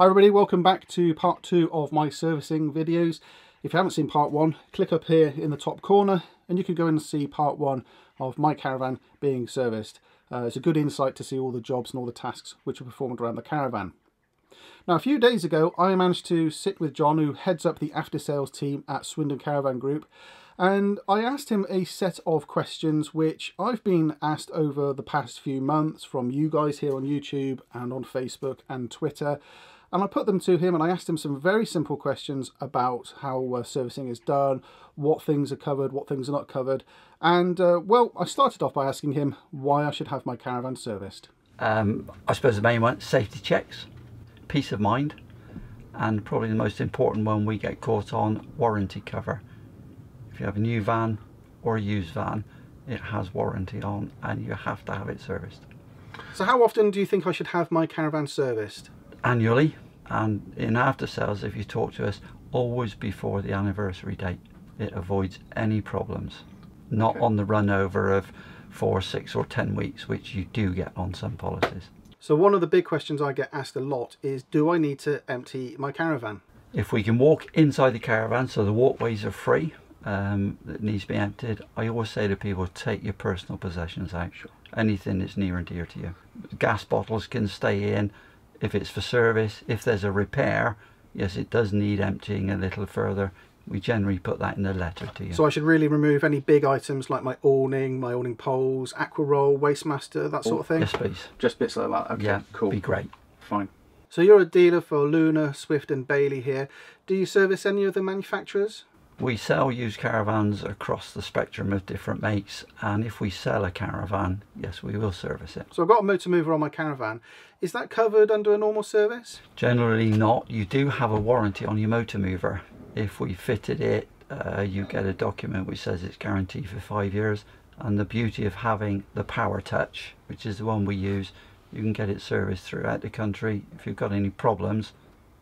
Hi everybody, welcome back to part 2 of my servicing videos. If you haven't seen part 1, click up here in the top corner and you can go and see part 1 of my caravan being serviced. It's a good insight to see all the jobs and all the tasks which are performed around the caravan. Now, a few days ago I managed to sit with John, who heads up the after sales team at Swindon Caravan Group, and I asked him a set of questions which I've been asked over the past few months from you guys here on YouTube and on Facebook and Twitter. And I put them to him and I asked him some very simple questions about how servicing is done, what things are covered, what things are not covered. And, well, I started off by asking him why I should have my caravan serviced. I suppose the main one, safety checks, peace of mind, and probably the most important one we get caught on, warranty cover. If you have a new van or a used van, it has warranty on and you have to have it serviced. So how often do you think I should have my caravan serviced? Annually, and in after sales, if you talk to us, always before the anniversary date. It avoids any problems, not on the run over of 4, 6 or 10 weeks, which you do get on some policies. So one of the big questions I get asked a lot is, do I need to empty my caravan? If we can walk inside the caravan, so the walkways are free, that needs to be emptied. I always say to people, take your personal possessions out, anything that's near and dear to you. Gas bottles can stay in. If it's for service, if there's a repair, yes, it does need emptying a little further. We generally put that in the letter to you. So I should really remove any big items like my awning poles, aqua roll, wastemaster, that sort of thing? Yes, please. Just bits like that? Okay, yeah, cool. Be great. Fine. So you're a dealer for Luna, Swift and Bailey here. Do you service any of the manufacturers? We sell used caravans across the spectrum of different makes, and if we sell a caravan, yes, we will service it. So I've got a motor mover on my caravan. Is that covered under a normal service? Generally not. You do have a warranty on your motor mover. If we fitted it, you get a document which says it's guaranteed for 5 years. And the beauty of having the Power Touch, which is the one we use, you can get it serviced throughout the country. If you've got any problems,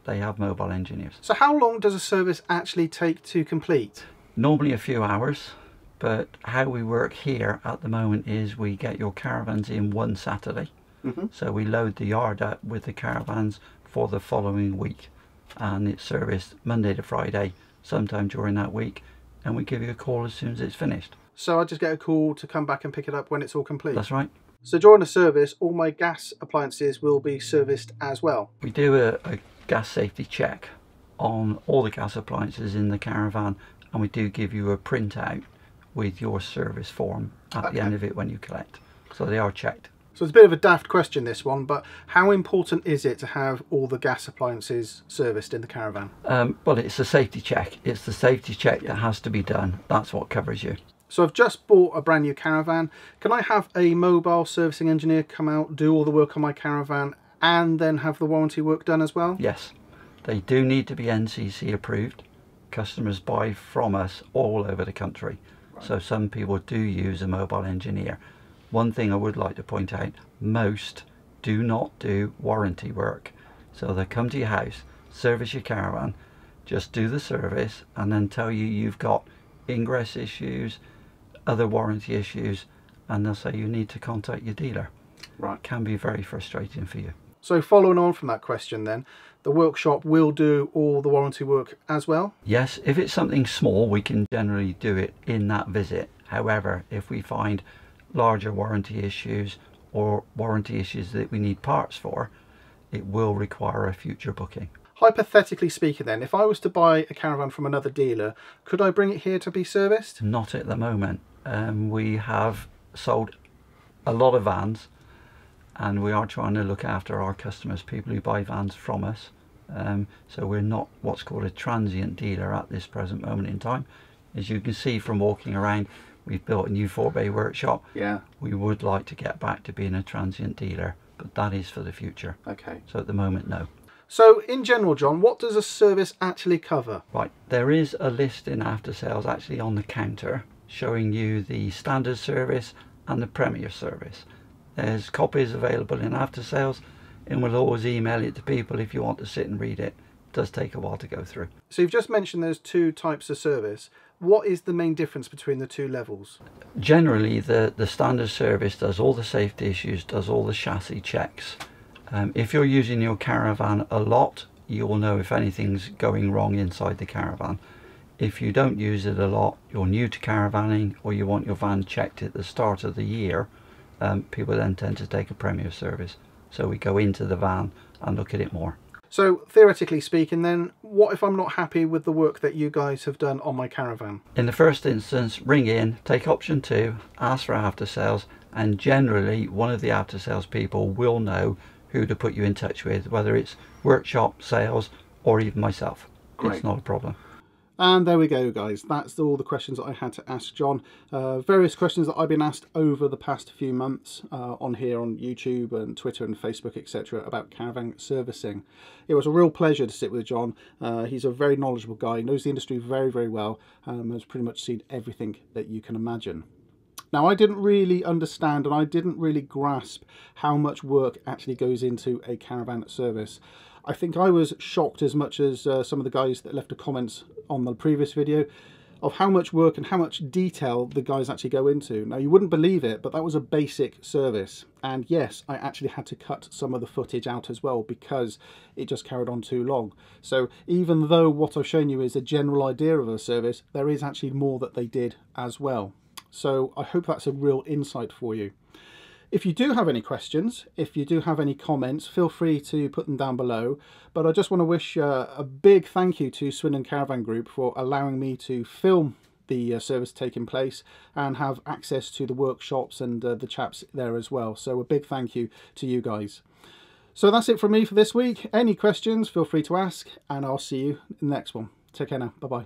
they have mobile engineers. So how long does a service actually take to complete? Normally a few hours, but how we work here at the moment is we get your caravans in one Saturday. So we load the yard up with the caravans for the following week, and it's serviced Monday to Friday sometime during that week, and we give you a call as soon as it's finished. So I just get a call to come back and pick it up when it's all complete? That's right. So during the service, all my gas appliances will be serviced as well? We do a gas safety check on all the gas appliances in the caravan, and we do give you a printout with your service form at the end of it when you collect, so they are checked. So it's a bit of a daft question, this one, but how important is it to have all the gas appliances serviced in the caravan? Well, it's a safety check. It's the safety check that has to be done. That's what covers you. So I've just bought a brand new caravan. Can I have a mobile servicing engineer come out, do all the work on my caravan, and then have the warranty work done as well? Yes, they do need to be NCC approved. Customers buy from us all over the country, so some people do use a mobile engineer. One thing I would like to point out, most do not do warranty work. So they come to your house, service your caravan, just do the service, and then tell you you've got ingress issues, other warranty issues, and they'll say you need to contact your dealer. Right, can be very frustrating for you. So following on from that question then, the workshop will do all the warranty work as well? Yes, if it's something small, we can generally do it in that visit. However, if we find larger warranty issues or warranty issues that we need parts for, it will require a future booking. Hypothetically speaking then, if I was to buy a caravan from another dealer, could I bring it here to be serviced? Not at the moment. We have sold a lot of vans, and we are trying to look after our customers, people who buy vans from us. So we're not what's called a transient dealer at this present moment in time. As you can see from walking around, we've built a new 4-bay workshop. Yeah. We would like to get back to being a transient dealer, but that is for the future. Okay. So at the moment, no. So in general, John, what does a service actually cover? Right, there is a list in after sales actually on the counter showing you the standard service and the premier service. There's copies available in after sales, and we'll always email it to people if you want to sit and read it. It does take a while to go through. So you've just mentioned there's two types of service. What is the main difference between the two levels? Generally, the standard service does all the safety issues, does all the chassis checks, If you're using your caravan a lot, you will know if anything's going wrong inside the caravan. If you don't use it a lot, you're new to caravanning, or you want your van checked at the start of the year, people then tend to take a Premier service. So we go into the van and look at it more. So theoretically speaking then, what if I'm not happy with the work that you guys have done on my caravan? In the first instance, ring in, take option 2, ask for after sales, and generally one of the after sales people will know who to put you in touch with, whether it's workshop, sales, or even myself. Great. It's not a problem. And there we go, guys. That's all the questions that I had to ask John. Various questions that I've been asked over the past few months on here on YouTube and Twitter and Facebook, etc. about caravan servicing. It was a real pleasure to sit with John. He's a very knowledgeable guy, knows the industry very, very well, and has pretty much seen everything that you can imagine. Now, I didn't really understand and I didn't really grasp how much work actually goes into a caravan service. I think I was shocked as much as some of the guys that left the comments on the previous video of how much work and how much detail the guys actually go into. Now, you wouldn't believe it, but that was a basic service. And yes, I actually had to cut some of the footage out as well because it just carried on too long. So even though what I've shown you is a general idea of a service, there is actually more that they did as well. So I hope that's a real insight for you. If you do have any questions, if you do have any comments, feel free to put them down below. But I just want to wish a big thank you to Swindon Caravan Group for allowing me to film the service taking place and have access to the workshops and the chaps there as well. So a big thank you to you guys. So that's it from me for this week. Any questions, feel free to ask, and I'll see you in the next one. Take care now. Bye-bye.